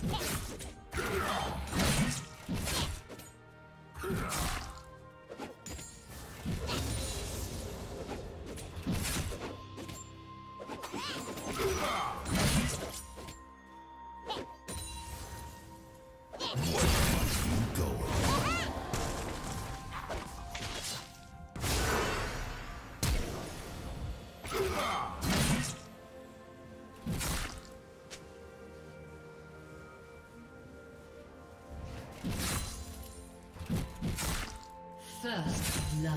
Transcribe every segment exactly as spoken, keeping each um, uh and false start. First blood.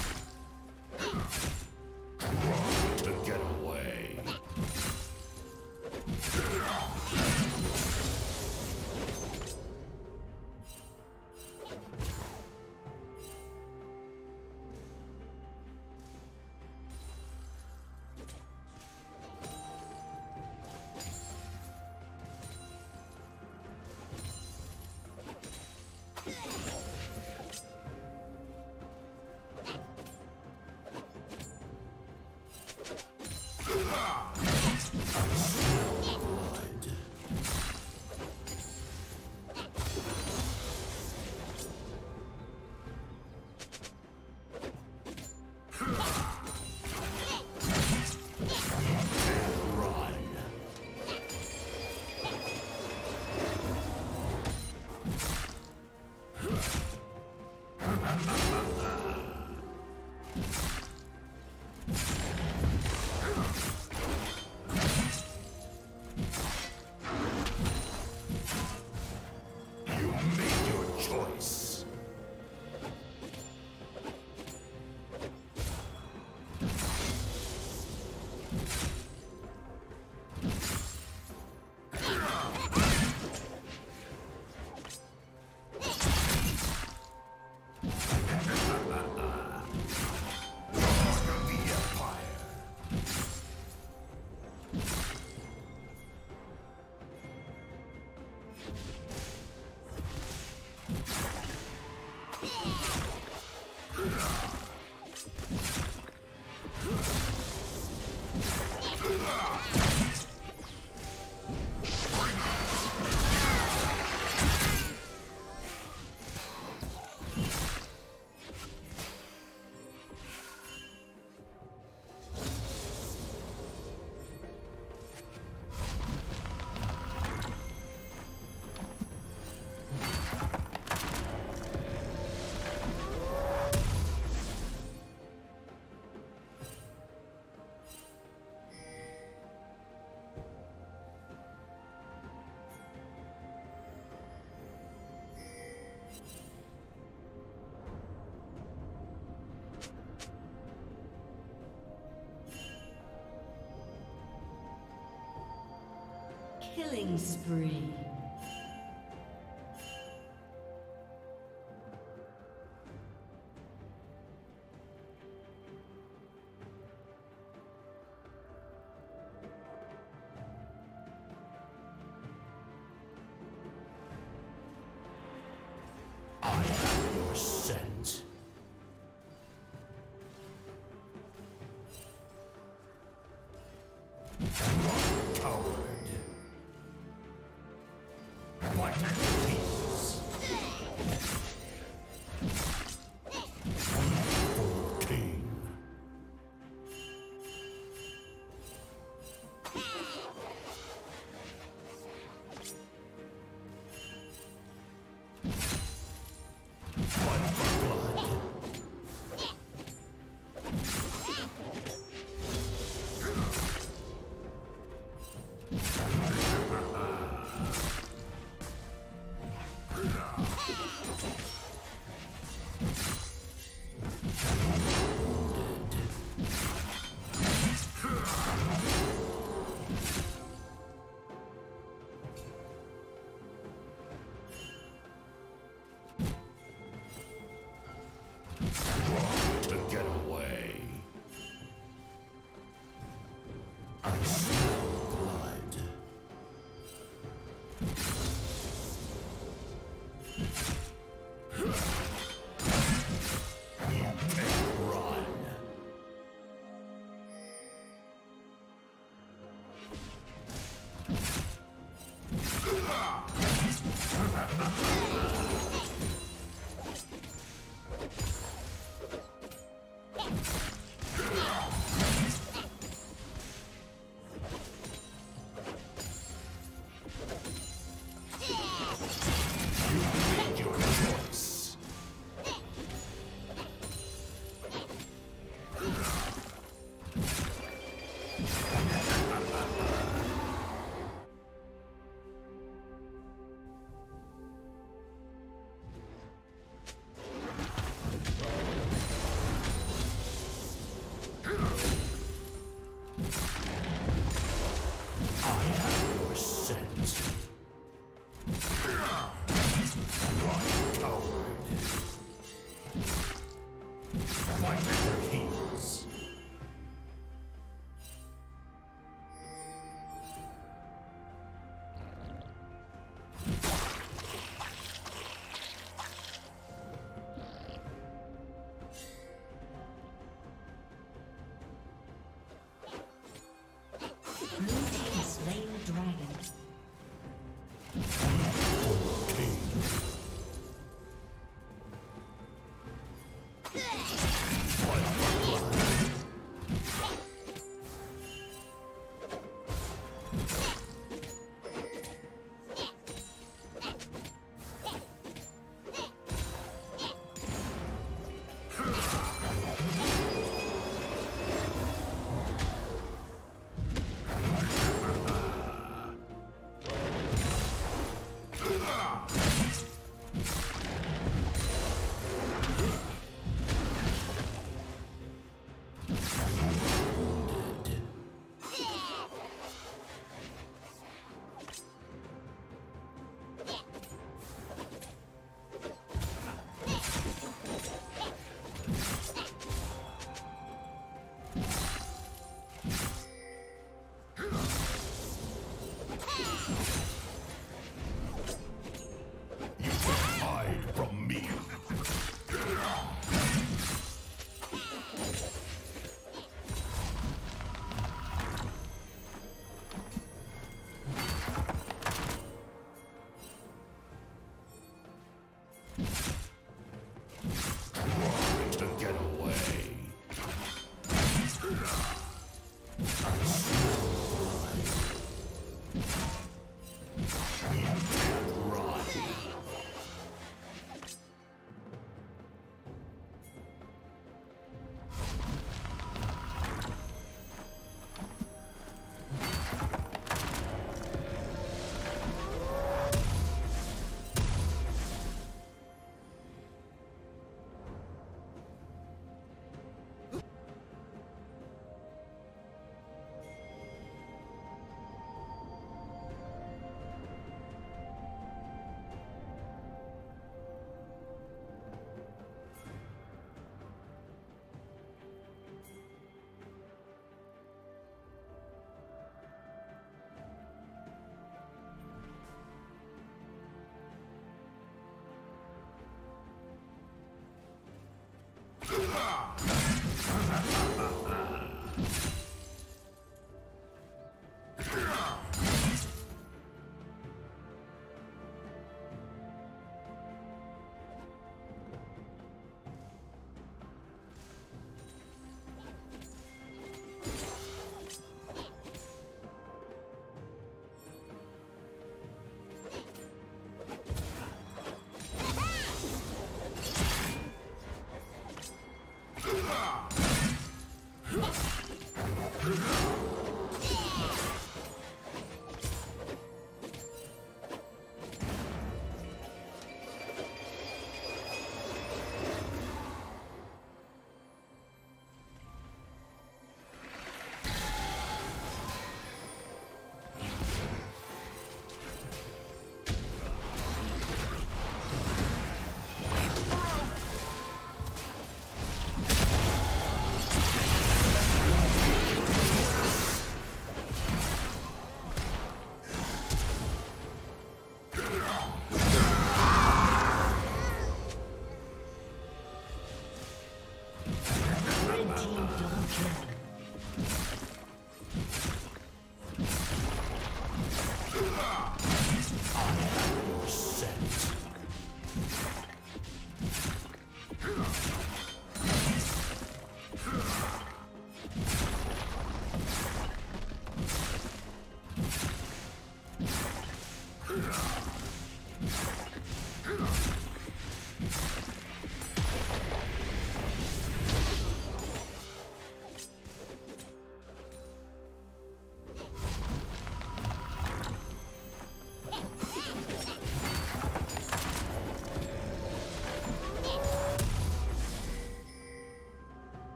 Killing spree.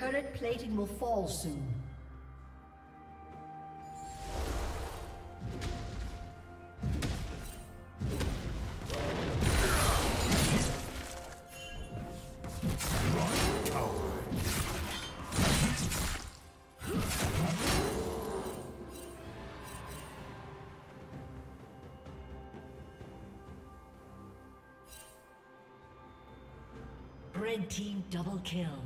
Turret plating will fall soon. Red team double kill.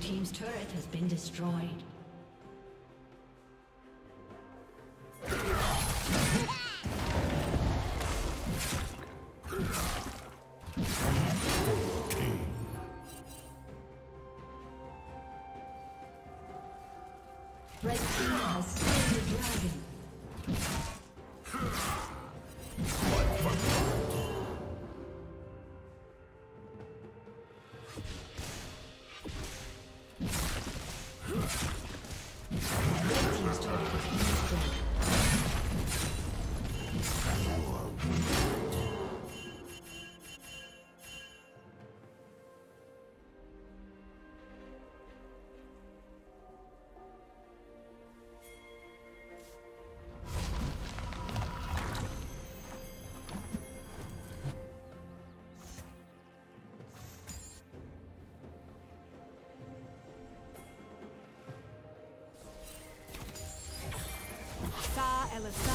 Team's turret has been destroyed. Elasar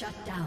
Shut down.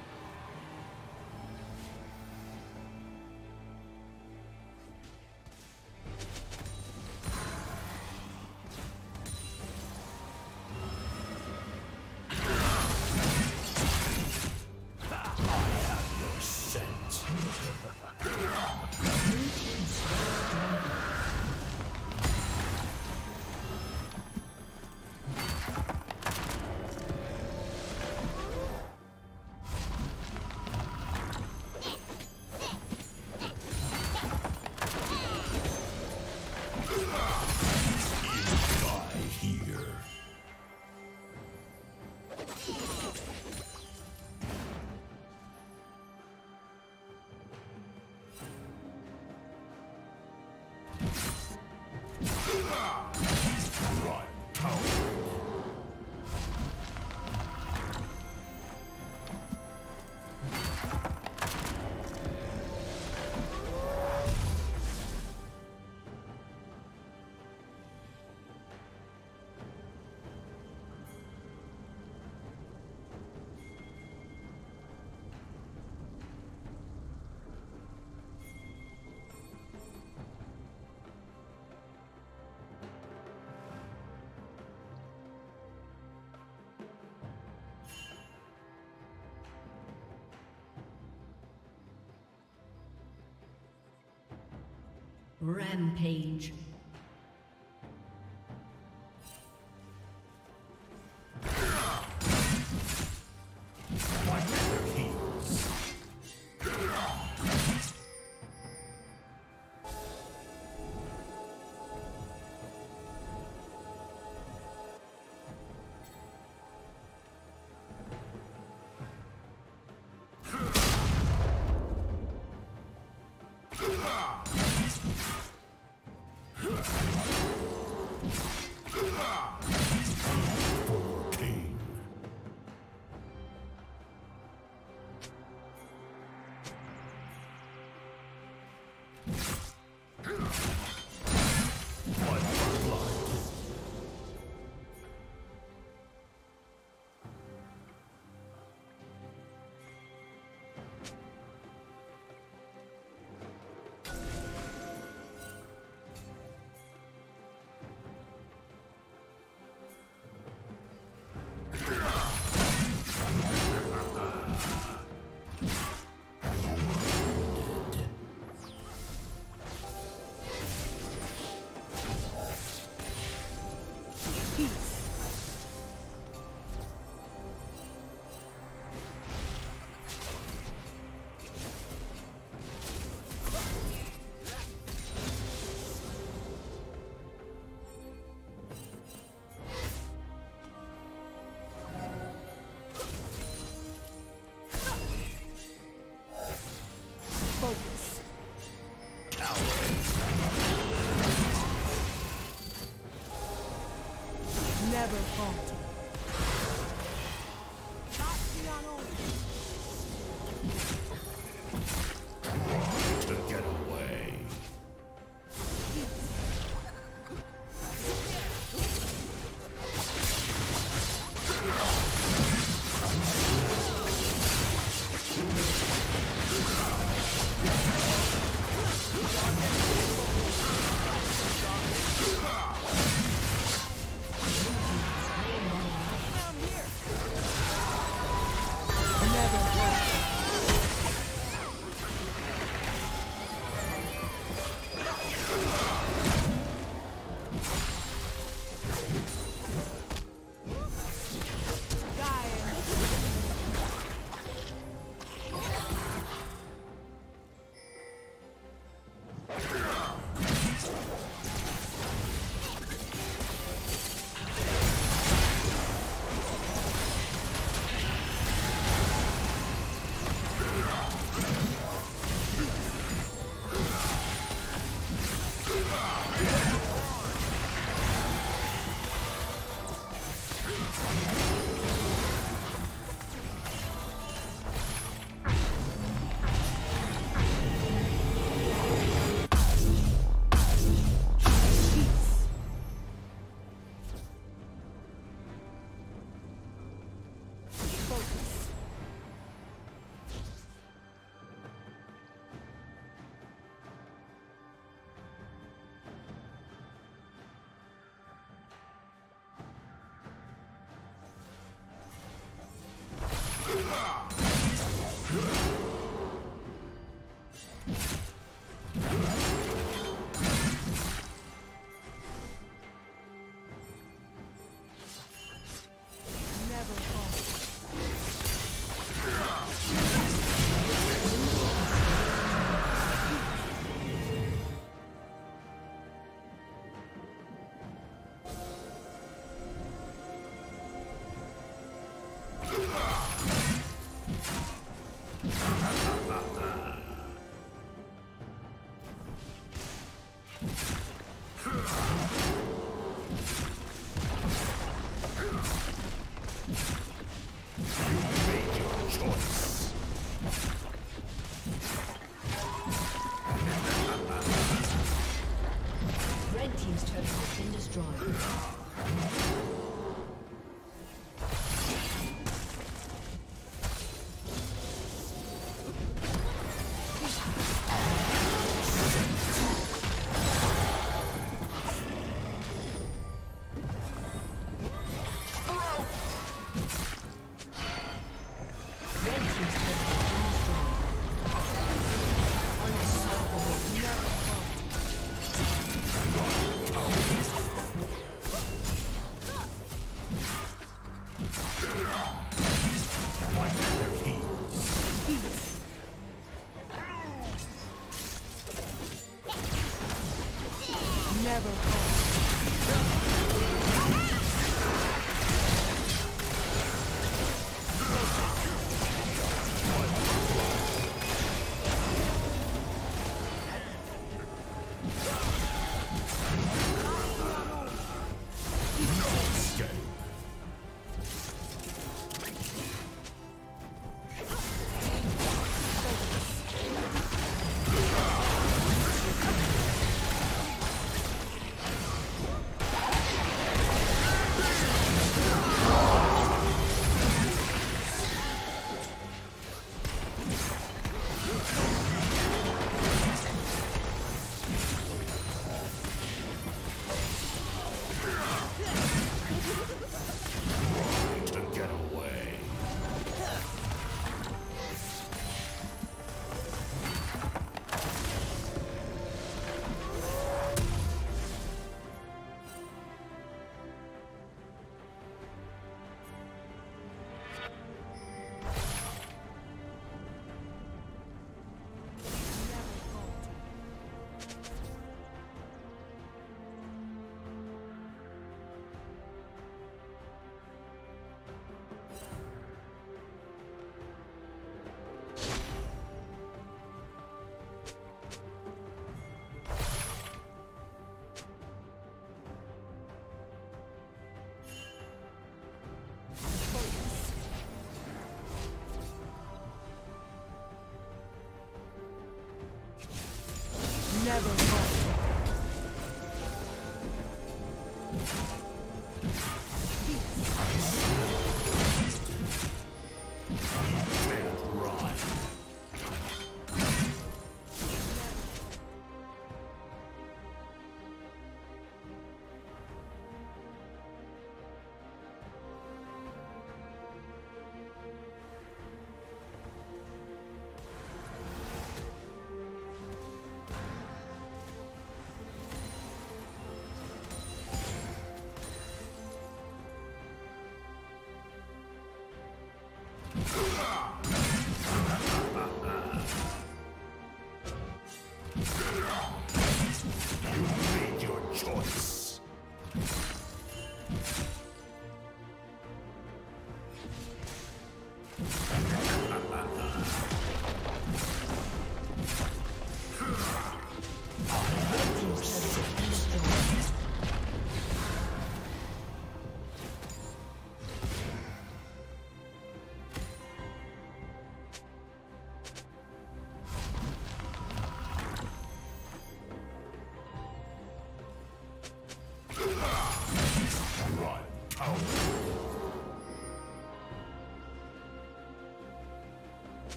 Rampage. Never fault. Red team's turret has been destroyed.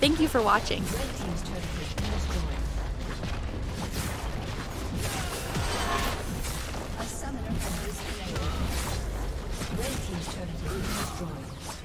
Thank you for watching. A summoner has disconnected. Red team's turret has been destroyed.